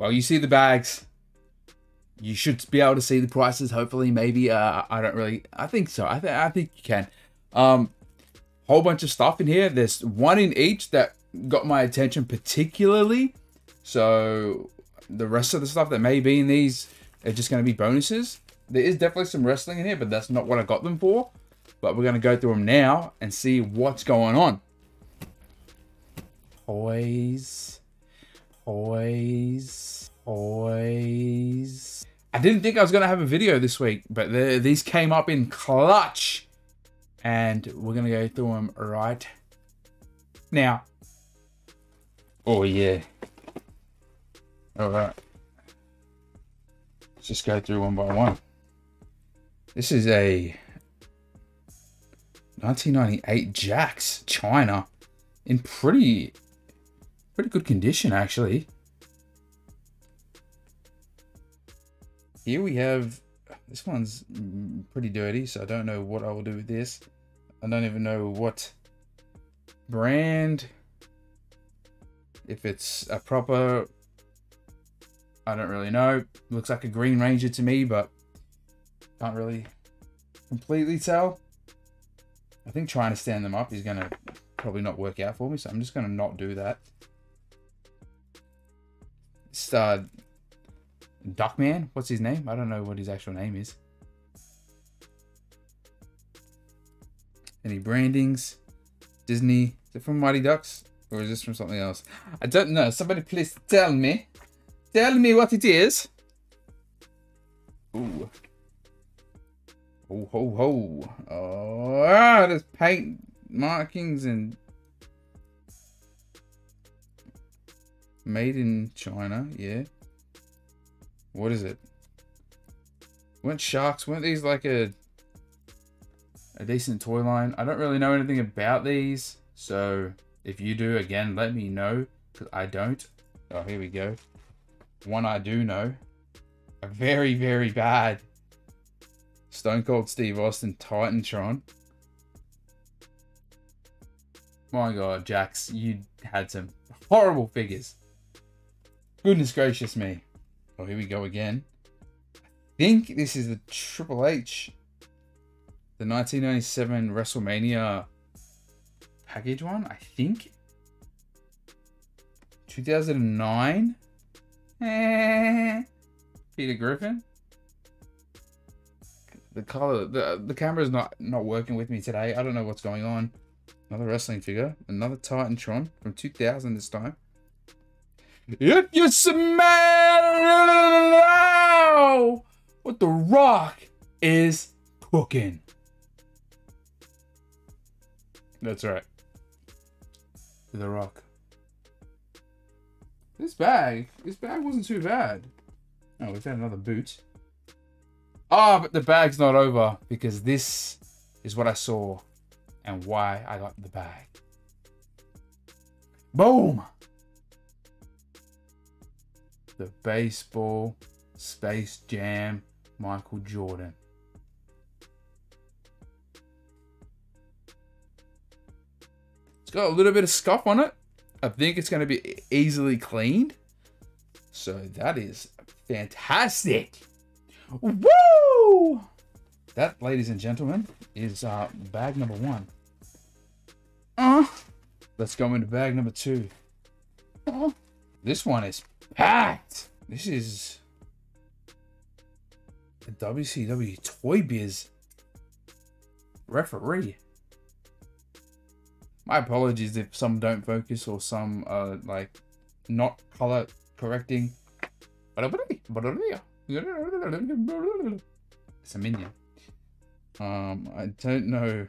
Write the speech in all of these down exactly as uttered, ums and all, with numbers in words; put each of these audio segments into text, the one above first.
well, you see the bags. You should be able to see the prices, hopefully, maybe. Uh, I don't really... I think so. I, th I think you can. Um, whole bunch of stuff in here. There's one in each that got my attention particularly. So, the rest of the stuff that may be in these are just going to be bonuses. There is definitely some wrestling in here, but that's not what I got them for. But we're going to go through them now and see what's going on. Toys. Toys. Toys. I didn't think I was going to have a video this week, but the, these came up in clutch. And we're going to go through them right now. Oh, yeah. All right. Let's just go through one by one. This is a nineteen ninety-eight Jax China in pretty, pretty good condition, actually. Here we have, this one's pretty dirty, so I don't know what I will do with this. I don't even know what brand, if it's a proper, I don't really know. Looks like a Green Ranger to me, but can't really completely tell. I think trying to stand them up is going to probably not work out for me, so I'm just going to not do that. It's, uh, Duckman, what's his name? I don't know what his actual name is. Any brandings? Disney. Is it from Mighty Ducks? Or is this from something else? I don't know. Somebody please tell me. Tell me what it is. Ooh. Ho, ho, ho. Oh, ah, there's paint markings and... Made in China, yeah. What is it? Weren't sharks, weren't these like a a decent toy line? I don't really know anything about these, so if you do, again, let me know, because I don't. Oh, here we go. One I do know. A very, very bad Stone Cold Steve Austin Titantron. My God, Jax, you had some horrible figures. Goodness gracious me. Oh, here we go again. I think this is the Triple H, the nineteen ninety-seven WrestleMania package one, I think. two thousand nine. Eh, Peter Griffin. The color, the the camera's not not working with me today. I don't know what's going on. Another wrestling figure, another Titantron from two thousand this time. If you smell what The Rock is cooking. That's right. The Rock. This bag, this bag wasn't too bad. Oh, we found another boot. Ah, oh, but the bag's not over, because this is what I saw and why I got the bag. Boom. The baseball, Space Jam, Michael Jordan. It's got a little bit of scuff on it. I think it's going to be easily cleaned. So that is fantastic. Woo! That, ladies and gentlemen, is uh, bag number one. Uh, let's go into bag number two. Uh, this one is packed. This is the W C W Toy Biz referee. My apologies if some don't focus or some are like not color correcting. It's a minion. Um, I don't know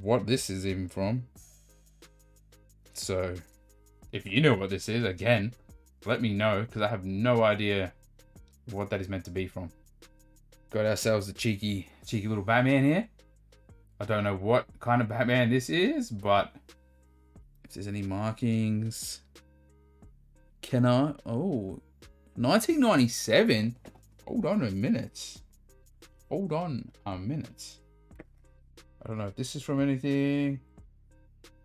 what this is even from. So... if you know what this is, again, let me know, because I have no idea what that is meant to be from. Got ourselves a cheeky, cheeky little Batman here. I don't know what kind of Batman this is, but if there's any markings. Kenner. Oh, nineteen ninety-seven. Hold on a minute. Hold on a minute. I don't know if this is from anything.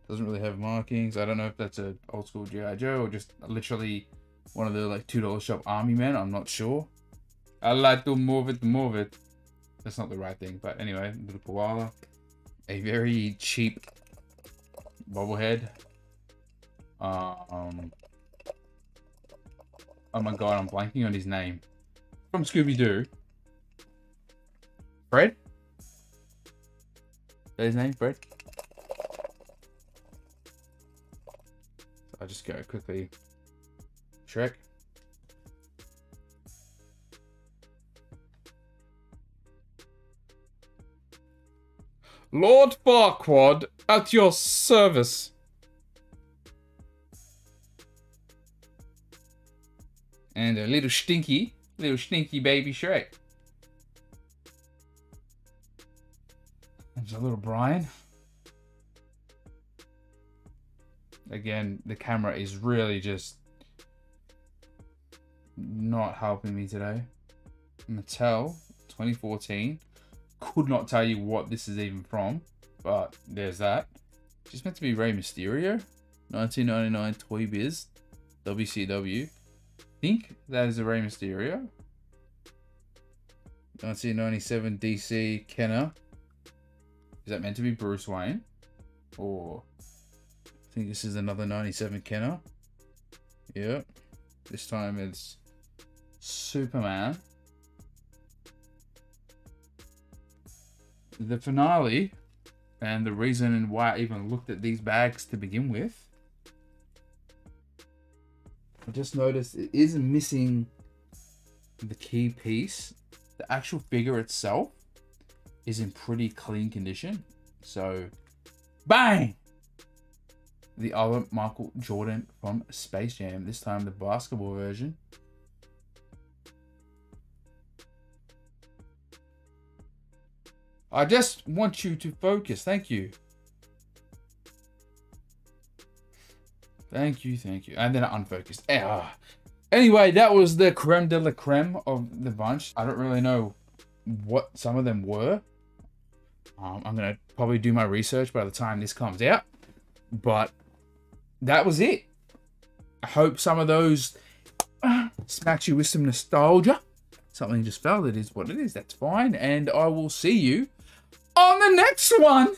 Doesn't really have markings. I don't know if that's an old school G I Joe or just literally one of the like two dollar shop army men, I'm not sure. I like to move it, move it. That's not the right thing, but anyway, little koala. A very cheap bobblehead. Uh, um, oh my god, I'm blanking on his name. From Scooby-Doo. Fred? Is that his name, Fred? I'll just go quickly. Shrek. Lord Farquaad at your service. And a little stinky, little stinky baby Shrek. There's a little Brian. Again, the camera is really just not helping me today. Mattel twenty fourteen. Could not tell you what this is even from, but there's that. Just meant to be Rey Mysterio. nineteen ninety-nine Toy Biz. W C W. I think that is a Rey Mysterio. nineteen ninety-seven D C Kenner. Is that meant to be Bruce Wayne? Or... I think this is another ninety-seven Kenner. Yep. This time it's Superman. The finale, and the reason why I even looked at these bags to begin with, I just noticed it is missing the key piece. The actual figure itself is in pretty clean condition. So, bang! The other Michael Jordan from Space Jam, this time the basketball version. I just want you to focus. Thank you. Thank you, thank you. And then I unfocused. Ah. Anyway, that was the creme de la creme of the bunch. I don't really know what some of them were. Um, I'm going to probably do my research by the time this comes out. But that was it. I hope some of those uh, smacks you with some nostalgia. Something just fell. That is what it is. That's fine. And I will see you on the next one.